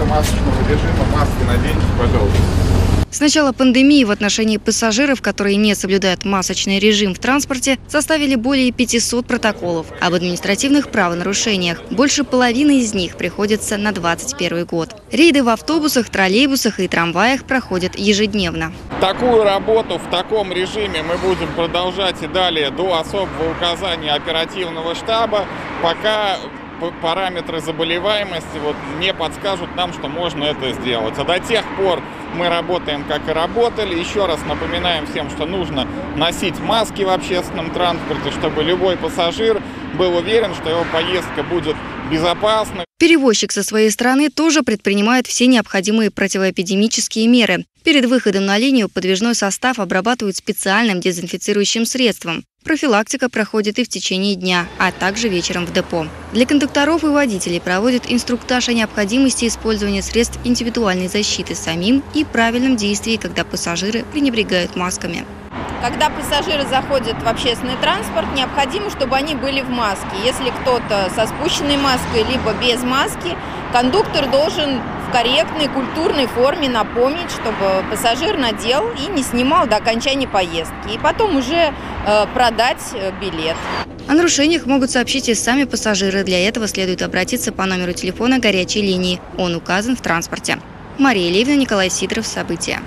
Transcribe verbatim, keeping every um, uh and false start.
автомасочного режима, маски наденьте, пожалуйста. С начала пандемии в отношении пассажиров, которые не соблюдают масочный режим в транспорте, составили более пятисот протоколов об административных правонарушениях. Больше половины из них приходится на двадцать первый год. Рейды в автобусах, троллейбусах и трамваях проходят ежедневно. Такую работу в таком режиме мы будем продолжать и далее до особого указания оперативного штаба, пока параметры заболеваемости вот не подскажут нам, что можно это сделать. А до тех пор мы работаем, как и работали. Еще раз напоминаем всем, что нужно носить маски в общественном транспорте, чтобы любой пассажир был уверен, что его поездка будет безопасной. Перевозчик со своей стороны тоже предпринимает все необходимые противоэпидемические меры. Перед выходом на линию подвижной состав обрабатывают специальным дезинфицирующим средством. Профилактика проходит и в течение дня, а также вечером в депо. Для кондукторов и водителей проводят инструктаж о необходимости использования средств индивидуальной защиты самим и правильном действии, когда пассажиры пренебрегают масками. Когда пассажиры заходят в общественный транспорт, необходимо, чтобы они были в маске. Если кто-то со спущенной маской, либо без маски, кондуктор должен в корректной, культурной форме напомнить, чтобы пассажир надел и не снимал до окончания поездки. И потом уже э, продать билет. О нарушениях могут сообщить и сами пассажиры. Для этого следует обратиться по номеру телефона горячей линии. Он указан в транспорте. Мария Левина, Николай Сидоров. События.